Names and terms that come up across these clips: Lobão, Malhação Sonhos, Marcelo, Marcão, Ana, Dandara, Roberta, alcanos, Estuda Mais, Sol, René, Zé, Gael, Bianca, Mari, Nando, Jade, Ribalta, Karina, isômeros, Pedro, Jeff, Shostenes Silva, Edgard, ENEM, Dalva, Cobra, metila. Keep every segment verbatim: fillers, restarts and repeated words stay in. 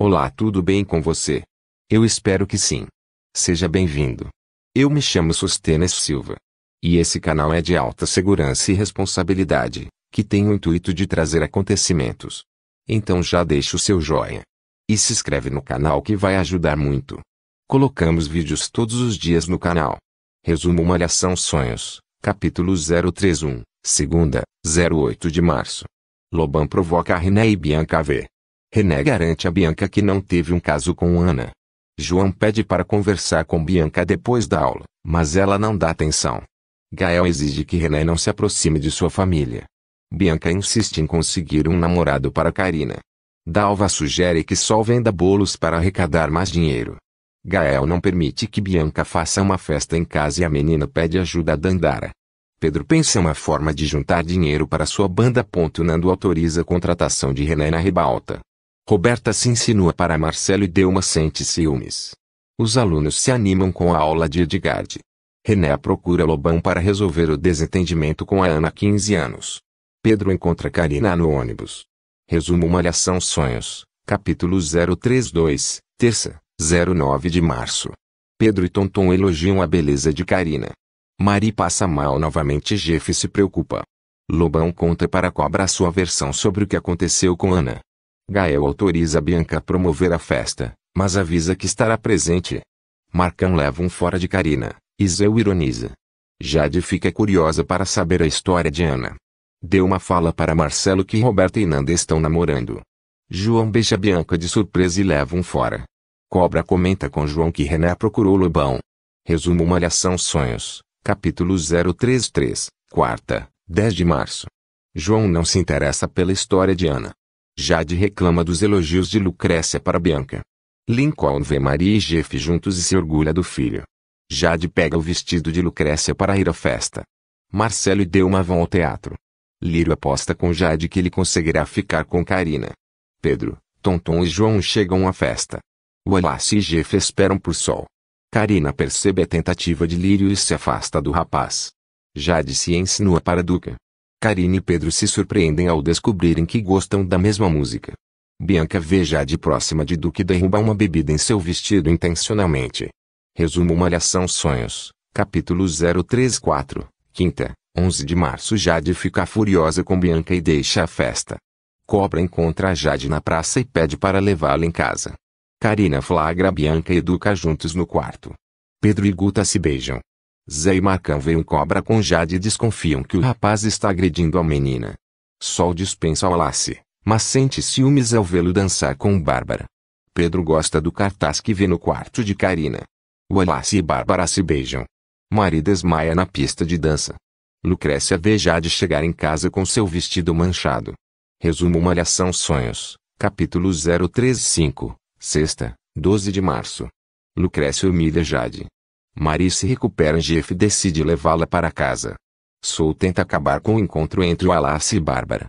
Olá, tudo bem com você? Eu espero que sim. Seja bem-vindo. Eu me chamo Shostenes Silva. E esse canal é de alta segurança e responsabilidade, que tem o intuito de trazer acontecimentos. Então já deixa o seu joinha. E se inscreve no canal que vai ajudar muito. Colocamos vídeos todos os dias no canal. Resumo Malhação Sonhos, capítulo zero três um, segunda, oito de março. Lobão provoca René e Bianca a ver. René garante a Bianca que não teve um caso com Ana. João pede para conversar com Bianca depois da aula, mas ela não dá atenção. Gael exige que René não se aproxime de sua família. Bianca insiste em conseguir um namorado para Karina. Dalva sugere que Sol venda bolos para arrecadar mais dinheiro. Gael não permite que Bianca faça uma festa em casa e a menina pede ajuda a Dandara. Pedro pensa em uma forma de juntar dinheiro para sua banda. Nando autoriza a contratação de René na Ribalta. Roberta se insinua para Marcelo e Delma sente ciúmes. Os alunos se animam com a aula de Edgard. René procura Lobão para resolver o desentendimento com a Ana há quinze anos. Pedro encontra Karina no ônibus. Resumo Malhação Sonhos, capítulo zero três dois, terça, nove de março. Pedro e Tomtom elogiam a beleza de Karina. Mari passa mal novamente e Jeff se preocupa. Lobão conta para Cobra a sua versão sobre o que aconteceu com Ana. Gael autoriza Bianca a promover a festa, mas avisa que estará presente. Marcão leva um fora de Karina, e Zé o ironiza. Jade fica curiosa para saber a história de Ana. Delma fala para Marcelo que Roberta e Nando estão namorando. João beija Bianca de surpresa e leva um fora. Cobra comenta com João que René procurou Lobão. Resumo Malhação Sonhos, capítulo zero três três, quarta, dez de março. João não se interessa pela história de Ana. Jade reclama dos elogios de Lucrécia para Bianca. Lincoln vê Maria e Jeff juntos e se orgulha do filho. Jade pega o vestido de Lucrécia para ir à festa. Marcelo e Delma vão ao teatro. Lírio aposta com Jade que ele conseguirá ficar com Karina. Pedro, Tomtom e João chegam à festa. Wallace e Jeff esperam por Sol. Karina percebe a tentativa de Lírio e se afasta do rapaz. Jade se insinua para Duca. Karina e Pedro se surpreendem ao descobrirem que gostam da mesma música. Bianca vê Jade próxima de Duque e derruba uma bebida em seu vestido intencionalmente. Resumo Malhação Sonhos, capítulo zero três quatro, quinta, onze de março. Jade fica furiosa com Bianca e deixa a festa. Cobra encontra a Jade na praça e pede para levá-la em casa. Karina flagra Bianca e Duca juntos no quarto. Pedro e Guta se beijam. Zé e Marcão veem Cobra com Jade e desconfiam que o rapaz está agredindo a menina. Sol dispensa o Wallace, mas sente ciúmes ao vê-lo dançar com Bárbara. Pedro gosta do cartaz que vê no quarto de Karina. Wallace e Bárbara se beijam. Mari desmaia na pista de dança. Lucrécia vê Jade chegar em casa com seu vestido manchado. Resumo Malhação Sonhos, capítulo zero três cinco, sexta, doze de março. Lucrécia humilha Jade. Mari se recupera e Jeff decide levá-la para casa. Sol tenta acabar com o encontro entre Wallace e Bárbara.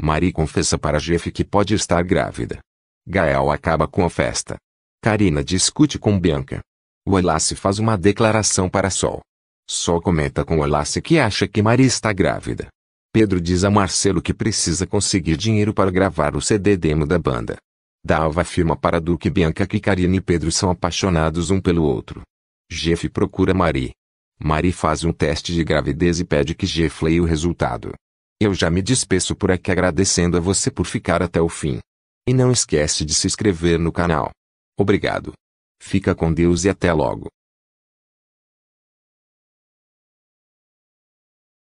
Mari confessa para Jeff que pode estar grávida. Gael acaba com a festa. Karina discute com Bianca. Wallace faz uma declaração para Sol. Sol comenta com Wallace que acha que Mari está grávida. Pedro diz a Marcelo que precisa conseguir dinheiro para gravar o C D demo da banda. Dalva afirma para Duque e Bianca que Karina e Pedro são apaixonados um pelo outro. Jeff procura Mari. Mari faz um teste de gravidez e pede que Jeff leia o resultado. Eu já me despeço por aqui agradecendo a você por ficar até o fim. E não esquece de se inscrever no canal. Obrigado. Fica com Deus e até logo.